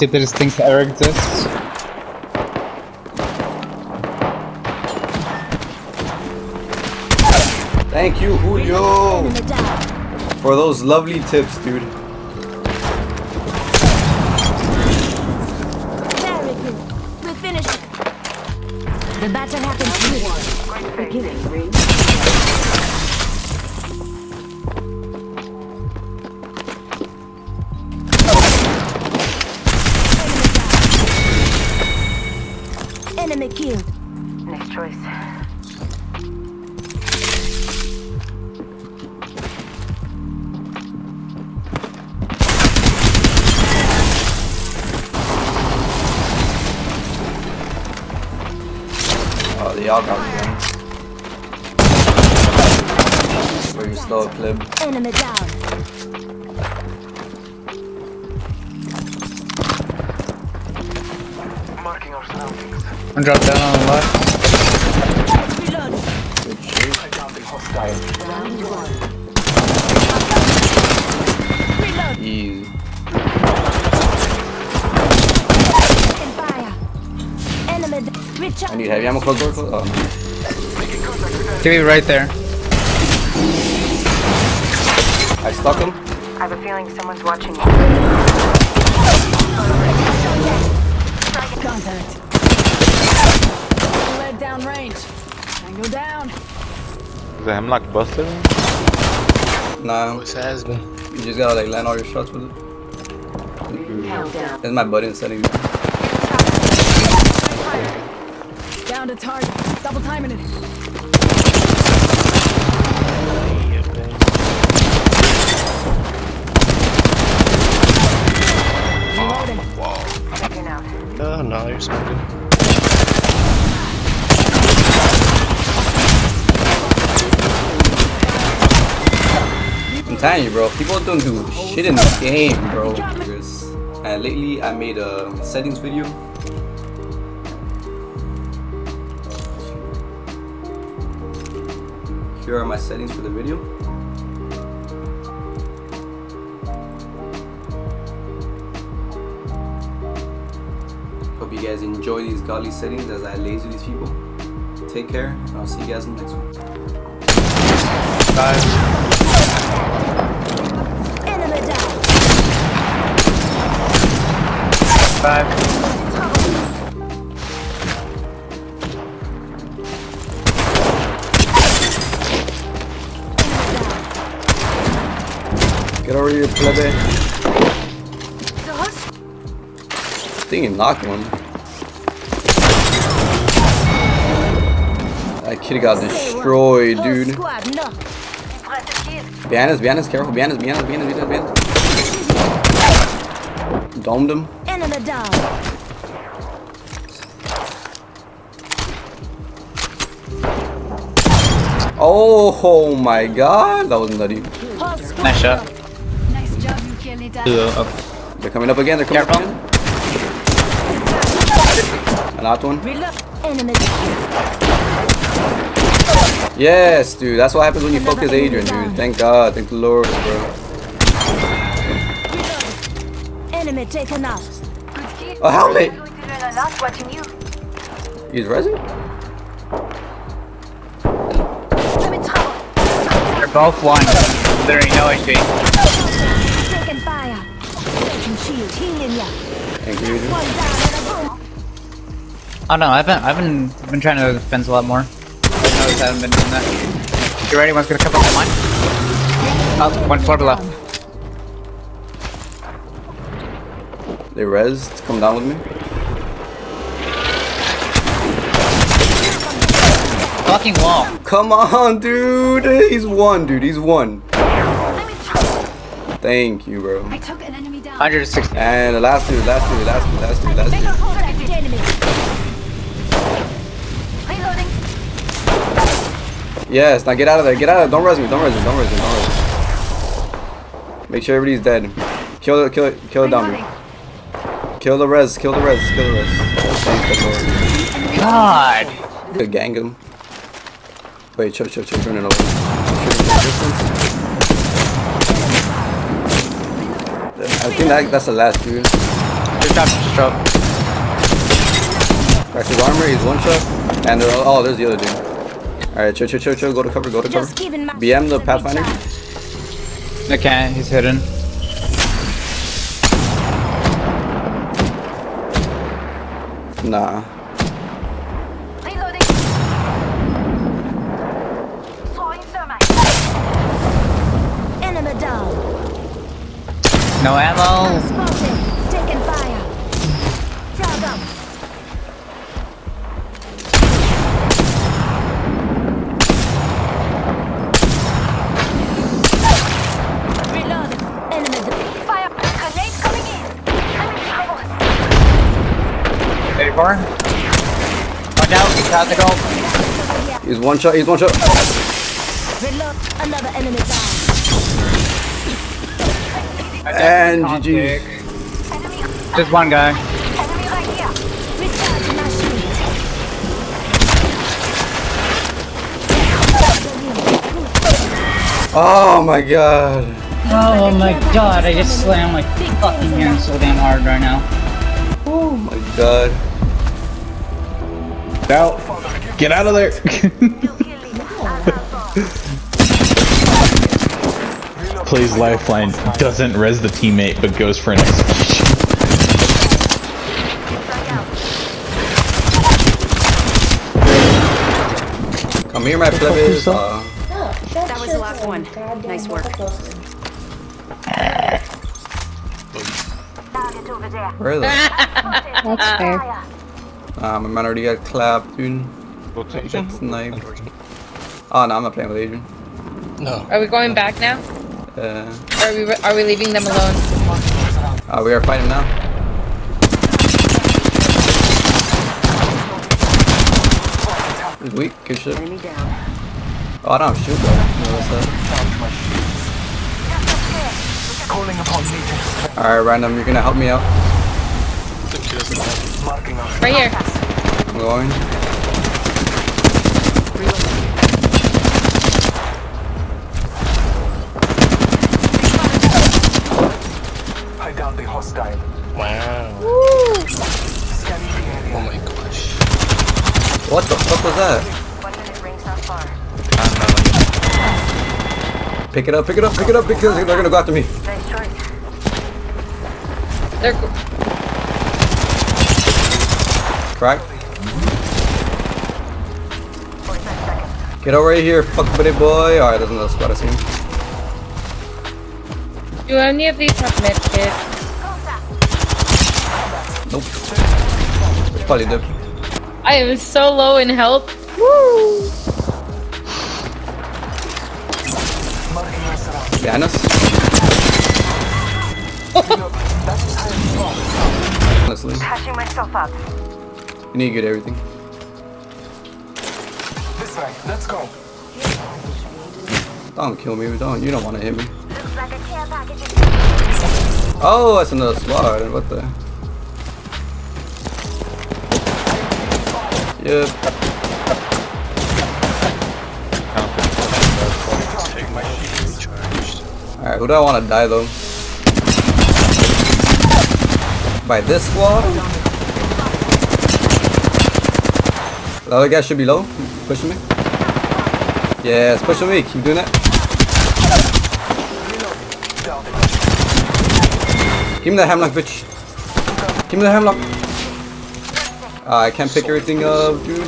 See, there's things that are exist. Thank you, Julio, for those lovely tips, dude. Very good. We're finished. The battle happens here. Beginning ring. Enemy killed. Next choice. Oh, they all got guns. Where you slow clip. Enemy down. One drop down on the left. Good shoot. Round 1. Easy. I need heavy ammo. Close door. Close. Oh. Give me right there. I stuck him. I have a feeling someone's watching me. Contact. Down range. I go down. Is the hemlock busted? Nah. It has been. You just gotta like land all your shots with it. Countdown. That's my button setting. Down to target. Double timing it. Wow. No, you're smoking. Telling you, bro, people don't do shit in this game, bro. And lately I made a settings video. Here are my settings for the video. Hope you guys enjoy these godly settings as I lazy these people. Take care, and I'll see you guys in the next one. Bye. Five. Get over here, plebe. Thing and knocked one. That kid got destroyed, dude. Behind us, careful, behind us. Domed him. Down. Oh my god, that was nutty. Nice shot. Nice job, you killed it. They're coming up again, they're coming up again. Another one. Yes, dude, that's what happens when you focus Adrian, dude. Thank God, thank the Lord, bro. Enemy taken out. A helmet! He's resin? They're both one. There ain't no HP. Thank you. Oh no, I've been trying to defend a lot more. I noticed I haven't been doing that. You ready? One's gonna come up on mine. Oh, one floor below. They res to come down with me. Fucking wall. Come on, dude. He's one, dude. He's one. Thank you, bro. I took an enemy down. 160. And the last dude. Yes, now get out of there. Get out of there. Don't res me. Don't res me. Make sure everybody's dead. Kill it down, bro. Kill the res. Thank the Lord. God! Good gang him. Wait, chill, turn it over. I think that's the last dude. Just shot, just shot. Alright, his armor, he's one shot. And they're all, oh, there's the other dude. Alright, chill, chill, chill, chill. Go to cover, go to cover. BM the Pathfinder. I can't, he's hidden. Nah. No ammo. Taking fire. Frag up. Reload. Enemy fire. Grenade coming in. I'm in trouble. 84. Watch out. He's tactical. He's one shot. He's one shot. Reload. Another enemy down. And GG. Just one guy. Enemy right here. Recharge my shield. Oh my god. Oh my god, I just slammed my fucking hand so damn hard right now. Oh my god. Now, get out of there. Plays lifeline, doesn't res the teammate, but goes for an execution. Come here, my plebis. That was the last one. Nice work. Where are they? That's fair. My man already got clapped, dude. Snipe. Oh no, I'm not playing with Adrian. No. Are we going back now? Are we leaving them alone? We are fighting now. He's weak, good shit. Oh, I don't have shoot though. Alright, random, you're gonna help me out. Right here. I'm going. Wow. Woo. Oh my gosh. What the fuck was that? Pick it up, pick it up, pick it up, because they're gonna go after me. They're crack. Get over here, fuck buddy boy. Alright, there's another squad I see. Do any of these have med kits? Nope. Probably dip. I am so low in health. Woo! Behind us. Honestly. Catching myself up. You need to get everything. This way, let's go. Don't kill me, don't. You don't want to hit me. Looks like a care package. Oh, that's another squad. What the? Yep. Alright, who do I want to die though? By this squad? The other guy should be low. Pushing me. Yes, pushing me. Keep doing that. Give me the hamlock, bitch. Give me the hamlock. I can't pick everything up, dude.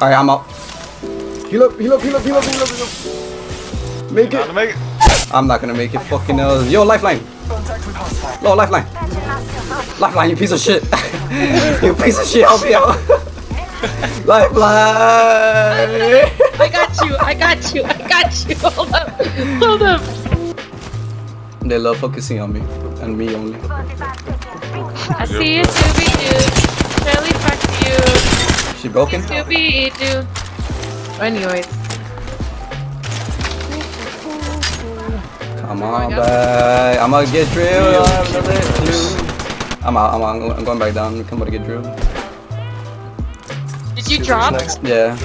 Alright, I'm up. Heal up, heal up, heal up, heal up, heal up, heal up. Make it. Make it. I'm not gonna make it, fucking hell. Yo, lifeline. Yo, lifeline. Lifeline, you piece of shit. You piece of shit, help me out. Lifeline. I got you, I got you, I got you. Hold up, hold up. They love focusing on me, and me only. I see you, Scooby-Doo. Really fuck you. She broken? Scooby-Doo. Anyways. Come on, back. I'm gonna get drilled. I'm out. I'm going back down. Come on, get drilled. Did you drop? Yeah.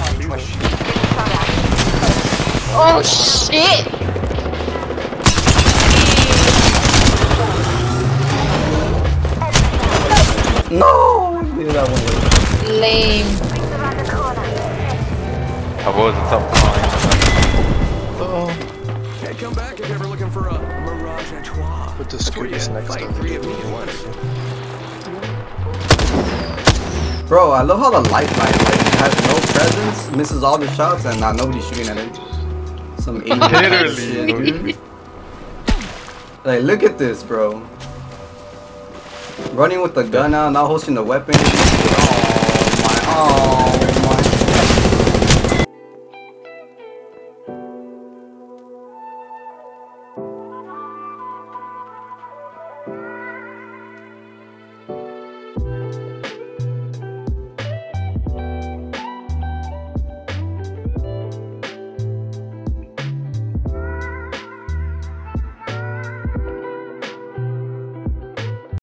Oh shit! No! Dude, that one. Lame. I was in top five. Uh-oh. Hey, come back if you're ever looking for a Mirage à Trois. Put the Scooters next to me. Bro, I love how the lifeline has no presence, misses all the shots, and not nobody's shooting at it. Some literally. Like, look at this, bro. Running with the gun out, not hosting the weapon. Oh my, oh